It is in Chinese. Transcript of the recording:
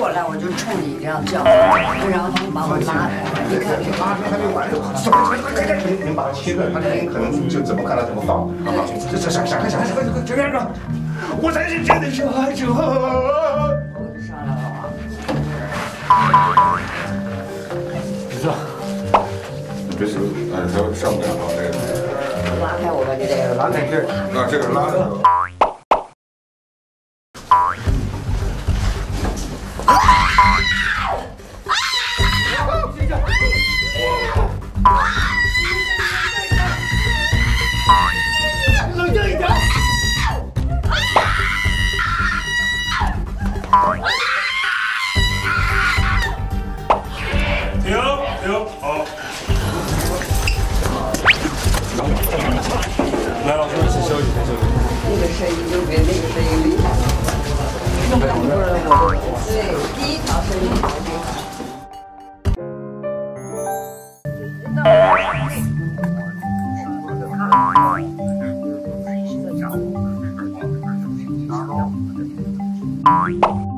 过来我就冲你这样叫，然后他们把我拉开了，你看你拉开就完了，你把它切断，它可能就怎么看它怎么放，好，这闪开，这边呢，我才是真的受害者。我上来了啊！你坐，你别说，哎，都上不了了这个。拉开我吧，你这个拉开这，那这个拉开。 声音就比那个声音厉害了，弄不出来了。对，第一条声音好听。